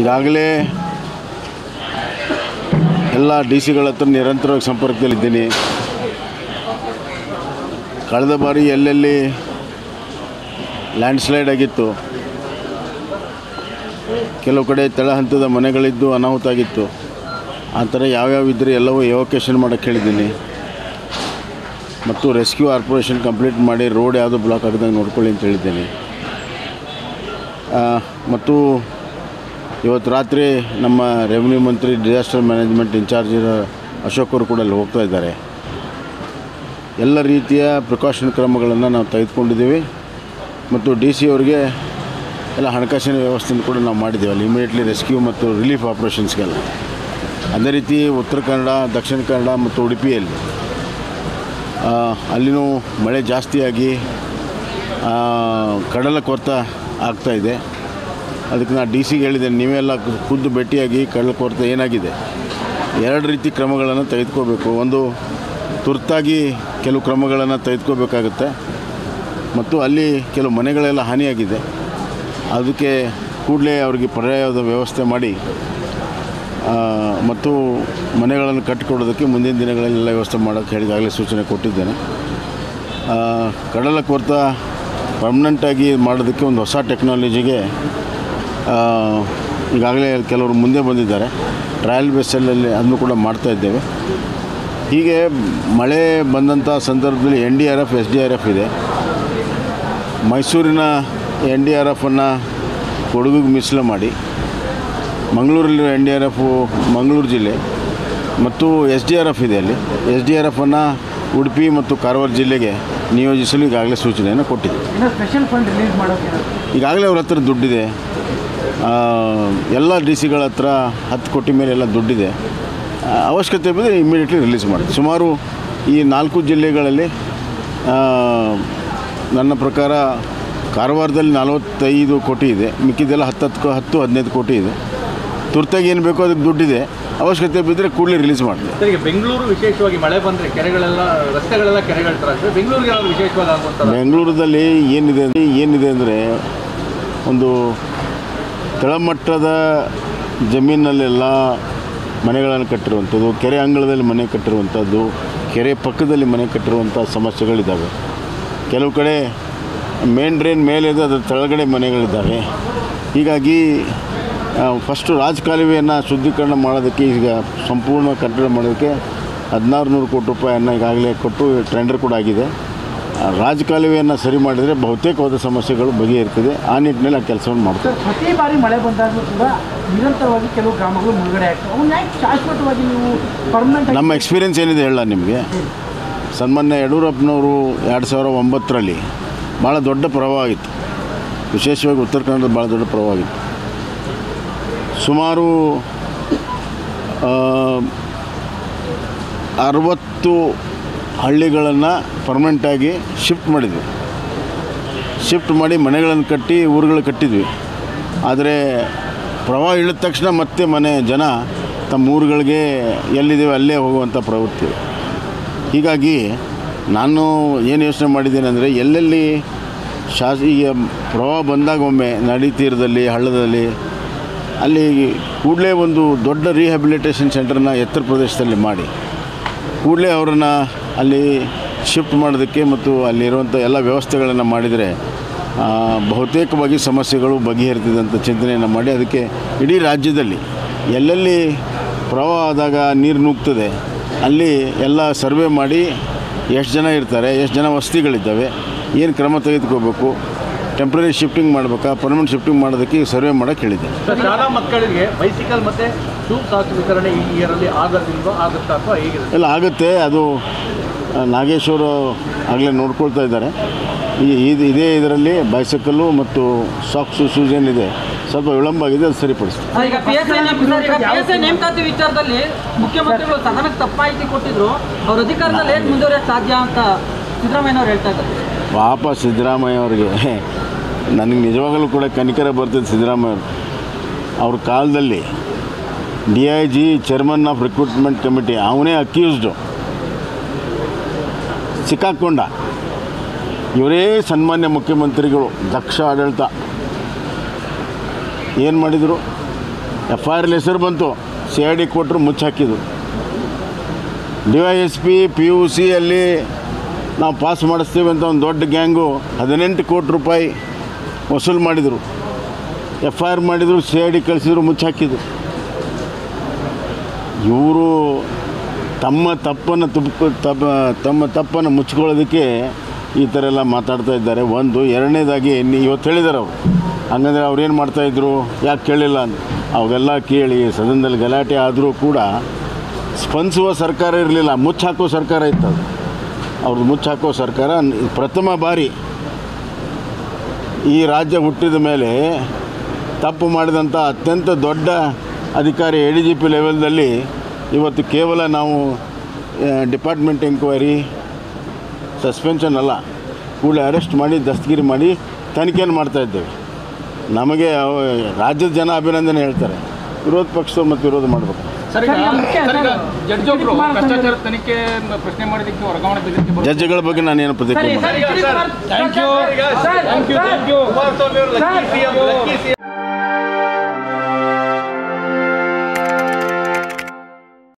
ಈಗಾಗಲೇ ಎಲ್ಲ ಡಿಸಿಗಳ ಹತ್ರ ನಿರಂತರವಾಗಿ ಸಂಪರ್ಕದಲ್ಲಿದ್ದೀನಿ. ಕಳೆದ ಬಾರಿ ಎಲ್ಲೆಲ್ಲಿ ಲ್ಯಾಂಡ್ಸ್ಲೈಡ್ ಆಗಿತ್ತು, ಕೆಲವು ಕಡೆ ತಳಹಂತದ ಮನೆಗಳಿದ್ದು ಅನಾಹುತ ಆಗಿತ್ತು, ಆ ಥರ ಯಾವ್ಯಾವ ಇದ್ದರೆ ಎಲ್ಲವೂ ಎವಾಕ್ಯುಯೇಷನ್ ಮಾಡೋಕ್ಕೆ ಹೇಳಿದ್ದೀನಿ. ಮತ್ತು ರೆಸ್ಕ್ಯೂ ಆಪರೇಷನ್ ಕಂಪ್ಲೀಟ್ ಮಾಡಿ ರೋಡ್ ಯಾವುದು ಬ್ಲಾಕ್ ಆಗದಂಗೆ ನೋಡ್ಕೊಳ್ಳಿ ಅಂತ ಹೇಳಿದ್ದೀನಿ. ಮತ್ತು ಇವತ್ತು ರಾತ್ರಿ ನಮ್ಮ ರೆವಿನ್ಯೂ ಮಂತ್ರಿ, ಡಿಸಾಸ್ಟರ್ ಮ್ಯಾನೇಜ್ಮೆಂಟ್ ಇನ್ಚಾರ್ಜ್ ಇರೋ ಅಶೋಕ್ ಅವರು ಕೂಡ ಅಲ್ಲಿ ಹೋಗ್ತಾ ಇದ್ದಾರೆ. ಎಲ್ಲ ರೀತಿಯ ಪ್ರಿಕಾಷನ್ ಕ್ರಮಗಳನ್ನು ನಾವು ತೆಗೆದುಕೊಂಡಿದ್ದೀವಿ ಮತ್ತು ಡಿ ಸಿ ಅವರಿಗೆ ಎಲ್ಲ ಹಣಕಾಸಿನ ವ್ಯವಸ್ಥೆಯನ್ನು ಕೂಡ ನಾವು ಮಾಡಿದ್ದೀವಿ ಅಲ್ಲಿ ಇಮಿಡಿಯೇಟ್ಲಿ ರೆಸ್ಕ್ಯೂ ಮತ್ತು ರಿಲೀಫ್ ಆಪರೇಷನ್ಸ್ಗೆಲ್ಲ. ಅದೇ ರೀತಿ ಉತ್ತರ ಕನ್ನಡ, ದಕ್ಷಿಣ ಕನ್ನಡ ಮತ್ತು ಉಡುಪಿಯಲ್ಲಿ ಅಲ್ಲಿನೂ ಮಳೆ ಜಾಸ್ತಿಯಾಗಿ ಕಡಲ ಕೊರತೆ ಆಗ್ತಾಯಿದೆ. ಅದಕ್ಕೆ ನಾನು ಡಿ ಸಿಗೆ ಹೇಳಿದ್ದೇನೆ, ನೀವೆಲ್ಲ ಖುದ್ದು ಭೇಟಿಯಾಗಿ ಕಡಲ ಕೊರತೆ ಏನಾಗಿದೆ, ಎರಡು ರೀತಿ ಕ್ರಮಗಳನ್ನು ತೆಗೆದುಕೋಬೇಕು. ಒಂದು ತುರ್ತಾಗಿ ಕೆಲವು ಕ್ರಮಗಳನ್ನು ತೆಗೆದುಕೋಬೇಕಾಗುತ್ತೆ ಮತ್ತು ಅಲ್ಲಿ ಕೆಲವು ಮನೆಗಳೆಲ್ಲ ಹಾನಿಯಾಗಿದೆ, ಅದಕ್ಕೆ ಕೂಡಲೇ ಅವರಿಗೆ ಪರ್ಯಾಯದ ವ್ಯವಸ್ಥೆ ಮಾಡಿ ಮತ್ತು ಮನೆಗಳನ್ನು ಕಟ್ಟಿಕೊಡೋದಕ್ಕೆ ಮುಂದಿನ ದಿನಗಳಲ್ಲೆಲ್ಲ ವ್ಯವಸ್ಥೆ ಮಾಡೋಕ್ಕೆ ಹೇಳಿದಾಗಲೇ ಸೂಚನೆ ಕೊಟ್ಟಿದ್ದೇನೆ. ಕಡಲ ಕೊರತ ಪರ್ಮನೆಂಟಾಗಿ ಮಾಡೋದಕ್ಕೆ ಒಂದು ಹೊಸ ಟೆಕ್ನಾಲಜಿಗೆ ಈಗಾಗಲೇ ಕೆಲವರು ಮುಂದೆ ಬಂದಿದ್ದಾರೆ. ಟ್ರಯಲ್ ಬೇಸಲ್ಲಿ ಅದನ್ನು ಕೂಡ ಮಾಡ್ತಾಯಿದ್ದೇವೆ. ಹೀಗೆ ಮಳೆ ಬಂದಂಥ ಸಂದರ್ಭದಲ್ಲಿ NDRF, SDRF ಇದೆ. ಮೈಸೂರಿನ NDRFನ್ನು ಕೊಡಗಿಗೆ ಮೀಸಲು ಮಾಡಿ ಮಂಗಳೂರಲ್ಲಿರೋ NDRF ಮಂಗಳೂರು ಜಿಲ್ಲೆ ಮತ್ತು SDRF ಇದೆ ಅಲ್ಲಿ, SDRFನ್ನು ಉಡುಪಿ ಮತ್ತು ಕಾರವಾರ ಜಿಲ್ಲೆಗೆ ನಿಯೋಜಿಸಲು ಈಗಾಗಲೇ ಸೂಚನೆಯನ್ನು ಕೊಟ್ಟಿದೆ. ಈಗಾಗಲೇ ಅವ್ರ ಹತ್ರ ದುಡ್ಡಿದೆ, ಎಲ್ಲ ಡಿ ಸಿಗಳ ಹತ್ರ 10 ಕೋಟಿ ಮೇಲೆ ಎಲ್ಲ ದುಡ್ಡಿದೆ. ಅವಶ್ಯಕತೆ ಬಂದರೆ ಇಮ್ಮಿಡಿಯೇಟ್ಲಿ ರಿಲೀಸ್ ಮಾಡಿದೆ. ಸುಮಾರು ಈ 4 ಜಿಲ್ಲೆಗಳಲ್ಲಿ ನನ್ನ ಪ್ರಕಾರ ಕಾರವಾರದಲ್ಲಿ 45 ಕೋಟಿ ಇದೆ, ಮಿಕ್ಕಿದೆಲ್ಲ 10, 15 ಕೋಟಿ ಇದೆ. ತುರ್ತಾಗಿ ಏನು ಬೇಕೋ ಅದಕ್ಕೆ ದುಡ್ಡಿದೆ, ಅವಶ್ಯಕತೆ ಬಿದ್ದರೆ ಕೂಡಲೇ ರಿಲೀಸ್ ಮಾಡಿದೆ. ಬೆಂಗಳೂರು ವಿಶೇಷವಾಗಿ ಮಳೆ ಬಂದರೆ ಕೆರೆಗಳೆಲ್ಲ, ರಸ್ತೆಗಳೆಲ್ಲ ಕೆರೆಗಳ ತರ ಬೆಂಗಳೂರಿಗೆ ವಿಶೇಷವಾಗಿ ಆಗುತ್ತಾರೆ. ಬೆಂಗಳೂರಲ್ಲಿ ಏನಿದೆ ಅಂದರೆ ಒಂದು ತಳಮಟ್ಟದ ಜಮೀನಿನಲ್ಲೆಲ್ಲ ಮನೆಗಳನ್ನು ಕಟ್ಟಿರುವಂಥದ್ದು, ಕೆರೆ ಅಂಗಳದಲ್ಲಿ ಮನೆ ಕಟ್ಟಿರುವಂಥದ್ದು, ಕೆರೆ ಪಕ್ಕದಲ್ಲಿ ಮನೆ ಕಟ್ಟಿರುವಂಥ ಸಮಸ್ಯೆಗಳಿದ್ದಾವೆ. ಕೆಲವು ಕಡೆ ಮೇನ್ ಡ್ರೈನ್ ಮೇಲಿದೆ, ಅದರ ತಳಗಡೆ ಮನೆಗಳಿದ್ದಾವೆ. ಹೀಗಾಗಿ ಫಸ್ಟು ರಾಜಕಾಲುವೆಯನ್ನು ಶುದ್ಧೀಕರಣ ಮಾಡೋದಕ್ಕೆ ಈಗ ಸಂಪೂರ್ಣ ಕಟ್ಟಡ ಮಾಡೋದಕ್ಕೆ 1600 ಕೋಟಿ ರೂಪಾಯಿಯನ್ನು ಈಗಾಗಲೇ ಕೊಟ್ಟು ಟೆಂಡರ್ ಕೂಡ ಆಗಿದೆ. ರಾಜಕಾಲುವೆಯನ್ನು ಸರಿ ಮಾಡಿದರೆ ಬಹುತೇಕವಾದ ಸಮಸ್ಯೆಗಳು ಬಗೆಹರಿತದೆ. ಆ ನಿಟ್ಟಿನಲ್ಲಿ ಆ ಕೆಲಸವನ್ನು ಮಾಡ್ತಾರೆ. ಪ್ರತಿ ಬಾರಿ ಮಳೆ ಬಂದಾಗಲೂ ಕೂಡ ನಿರಂತರವಾಗಿ ಕೆಲವು ಗ್ರಾಮಗಳು ಮುಳುಗಡೆ ಆಗ್ತವೆ. ಶಾಶ್ವತವಾಗಿ ನೀವು ಪರ್ಮನೆಂಟ್, ನಮ್ಮ ಎಕ್ಸ್ಪೀರಿಯನ್ಸ್ ಏನಿದೆ ಹೇಳ ನಿಮಗೆ. ಸನ್ಮಾನ್ಯ ಯಡಿಯೂರಪ್ಪನವರು 2009ರಲ್ಲಿ ಭಾಳ ದೊಡ್ಡ ಪ್ರವಾಹ ಆಗಿತ್ತು, ವಿಶೇಷವಾಗಿ ಉತ್ತರ ಕನ್ನಡದಲ್ಲಿ ಭಾಳ ದೊಡ್ಡ ಪ್ರವಾಹ ಆಗಿತ್ತು. ಸುಮಾರು 60 ಹಳ್ಳಿಗಳನ್ನು ಪರ್ಮನೆಂಟಾಗಿ ಶಿಫ್ಟ್ ಮಾಡಿದ್ವಿ. ಶಿಫ್ಟ್ ಮಾಡಿ ಮನೆಗಳನ್ನು ಕಟ್ಟಿ ಊರುಗಳು ಕಟ್ಟಿದ್ವಿ. ಆದರೆ ಪ್ರವಾಹ ಇಳಿದ ತಕ್ಷಣ ಮತ್ತೆ ಜನ ತಮ್ಮ ಊರುಗಳಿಗೆ ಎಲ್ಲಿದ್ದೀವಿ ಅಲ್ಲೇ ಹೋಗುವಂಥ ಪ್ರವೃತ್ತಿ. ಹೀಗಾಗಿ ನಾನು ಏನು ಯೋಚನೆ ಮಾಡಿದ್ದೇನೆ ಅಂದರೆ, ಎಲ್ಲೆಲ್ಲಿ ಈಗ ಪ್ರವಾಹ ಬಂದಾಗ ಒಮ್ಮೆ ನದಿ ತೀರದಲ್ಲಿ, ಹಳ್ಳದಲ್ಲಿ, ಅಲ್ಲಿ ಕೂಡಲೇ ಒಂದು ದೊಡ್ಡ ರಿಹ್ಯಾಬಿಲಿಟೇಷನ್ ಸೆಂಟರ್ನ ಎತ್ತರ ಪ್ರದೇಶದಲ್ಲಿ ಮಾಡಿ ಕೂಡಲೇ ಅವರನ್ನು ಅಲ್ಲಿ ಶಿಫ್ಟ್ ಮಾಡೋದಕ್ಕೆ ಮತ್ತು ಅಲ್ಲಿರುವಂಥ ಎಲ್ಲ ವ್ಯವಸ್ಥೆಗಳನ್ನು ಮಾಡಿದರೆ ಬಹುತೇಕವಾಗಿ ಸಮಸ್ಯೆಗಳು ಬಗೆಹರಿತಿದಂಥ ಚಿಂತನೆಯನ್ನು ಮಾಡಿ, ಅದಕ್ಕೆ ಇಡೀ ರಾಜ್ಯದಲ್ಲಿ ಎಲ್ಲೆಲ್ಲಿ ಪ್ರವಾಹ ಆದಾಗ ನೀರು ನುಗ್ತದೆ ಅಲ್ಲಿ ಎಲ್ಲ ಸರ್ವೆ ಮಾಡಿ ಎಷ್ಟು ಜನ ಇರ್ತಾರೆ, ಎಷ್ಟು ಜನ ವಸತಿಗಳಿದ್ದಾವೆ, ಏನು ಕ್ರಮ ತೆಗೆದುಕೋಬೇಕು, ಟೆಂಪ್ರರಿ ಶಿಫ್ಟಿಂಗ್ ಮಾಡಬೇಕಾ, ಪರ್ಮನೆಂಟ್ ಶಿಫ್ಟಿಂಗ್ ಮಾಡೋದಕ್ಕೆ ಸರ್ವೆ ಮಾಡೋಕ್ಕೆ ಹೇಳಿದೆ. ಶಾಲಾ ಮಕ್ಕಳಿಗೆ ಬೈಸಿಕಲ್ ಮತ್ತು ಶೂಸ್ ವಿತರಣೆ ಈ ಇಯರಲ್ಲಿ ಆಗುತ್ತಾ ಅಥವಾ ಹೇಗಿದೆ? ಎಲ್ಲ ಆಗುತ್ತೆ. ಅದು ನಾಗೇಶ್ವರು ಆಗಲೇ ನೋಡ್ಕೊಳ್ತಾ ಇದ್ದಾರೆ. ಇದೇ ಇದರಲ್ಲಿ ಬೈಸೈಕಲ್ಲು ಮತ್ತು ಸಾಕ್ಸು ಶೂಸ್ ಏನಿದೆ ಸ್ವಲ್ಪ ವಿಳಂಬ ಆಗಿದೆ, ಅದು ಸರಿಪಡಿಸ್ತಾರೆ. ಈಗ PSI ನೇಮಕಾತಿ ವಿಚಾರದಲ್ಲಿ ಮುಖ್ಯಮಂತ್ರಿಗಳು ಸದನಕ್ಕೆ ತಪ್ಪಾಯಿತು ಕೊಟ್ಟಿದ್ರು, ಅವ್ರ ಅಧಿಕಾರದಲ್ಲಿ ಏನು ಮುಂದುವರಿಯೋದು ಸಾಧ್ಯ ಅಂತ ಸಿದ್ದರಾಮಯ್ಯನವ್ರು ಹೇಳ್ತಾ ಇದ್ದಾರೆ. ಪಾಪ ಸಿದ್ದರಾಮಯ್ಯ ಅವರಿಗೆ ನನಗೆ ನಿಜವಾಗಲೂ ಕೂಡ ಕನಿಕರ ಬರ್ತದೆ. ಸಿದ್ದರಾಮಯ್ಯ ಅವ್ರ ಕಾಲದಲ್ಲಿ DIG, chairman of recruitment committee, ಅವನೇ ಅಕ್ಯೂಸ್ಡು ಸಿಕ್ಕಾಕ್ಕೊಂಡ. ಇವರೇ ಸನ್ಮಾನ್ಯ ಮುಖ್ಯಮಂತ್ರಿಗಳು, ದಕ್ಷ ಆಡಳಿತ ಏನು ಮಾಡಿದರು? ಎಫ್ಐಆರ್ಲ್ಲಿ ಹೆಸರು ಬಂತು, ಸಿ ಐ ಡಿ ಕೊಟ್ಟರು ಮುಚ್ಚಾಕಿದ್ರು. D Y S P P U ಸಿಯಲ್ಲಿ ನಾವು ಪಾಸ್ ಮಾಡಿಸ್ತೀವಿ ಅಂತ ಒಂದು ದೊಡ್ಡ ಗ್ಯಾಂಗು 18 ಕೋಟಿ ರೂಪಾಯಿ ವಸೂಲು ಮಾಡಿದರು. ಎಫ್ ಐ ಆರ್ ಮಾಡಿದರು, ಸಿ ಐ ಡಿ ಕಳಿಸಿದ್ರು, ಮುಚ್ಚಾಕಿದ್ರು. ಇವರು ತಮ್ಮ ತಪ್ಪನ್ನು ಮುಚ್ಕೊಳ್ಳೋದಕ್ಕೆ ಈ ಥರ ಎಲ್ಲ ಮಾತಾಡ್ತಾ ಇದ್ದಾರೆ. ಒಂದು ಎರಡನೇದಾಗಿ ಇವತ್ತು ಹೇಳಿದ್ದಾರೆ ಅವರು, ಹಂಗಂದರೆ ಅವ್ರೇನು ಮಾಡ್ತಾಯಿದ್ರು, ಯಾಕೆ ಕೇಳಿಲ್ಲ ಅಂತ. ಅವೆಲ್ಲ ಕೇಳಿ ಸದನದಲ್ಲಿ ಗಲಾಟೆ ಆದರೂ ಕೂಡ ಸ್ಪಂದಿಸುವ ಸರ್ಕಾರ ಇರಲಿಲ್ಲ, ಮುಚ್ಚಾಕೋ ಸರ್ಕಾರ ಇತ್ತು. ಅದು ಅವ್ರದ್ದು ಮುಚ್ಚಾಕೋ ಸರ್ಕಾರ. ಪ್ರಥಮ ಬಾರಿ ಈ ರಾಜ್ಯ ಹುಟ್ಟಿದ ಮೇಲೆ ತಪ್ಪು ಮಾಡಿದಂಥ ಅತ್ಯಂತ ದೊಡ್ಡ ಅಧಿಕಾರಿ ಎ ಡಿ ಜಿ ಪಿ ಲೆವೆಲ್ದಲ್ಲಿ ಇವತ್ತು ಕೇವಲ ನಾವು ಡಿಪಾರ್ಟ್ಮೆಂಟ್ ಎಂಕ್ವೈರಿ, ಸಸ್ಪೆನ್ಷನ್ ಅಲ್ಲ, ಕೂಡಲೇ ಅರೆಸ್ಟ್ ಮಾಡಿ ದಸ್ತಗಿರಿ ಮಾಡಿ ತನಿಖೆಯನ್ನು ಮಾಡ್ತಾಯಿದ್ದೇವೆ. ನಮಗೆ ರಾಜ್ಯದ ಜನ ಅಭಿನಂದನೆ ಹೇಳ್ತಾರೆ, ವಿರೋಧ ಪಕ್ಷದವ್ರು ಮತ್ತು ವಿರೋಧ ಮಾಡಬೇಕು. ಜಡ್ಜ್ಗಳ ಬಗ್ಗೆ ನಾನೇನು ಪ್ರತಿಕ್ರಿಯೆ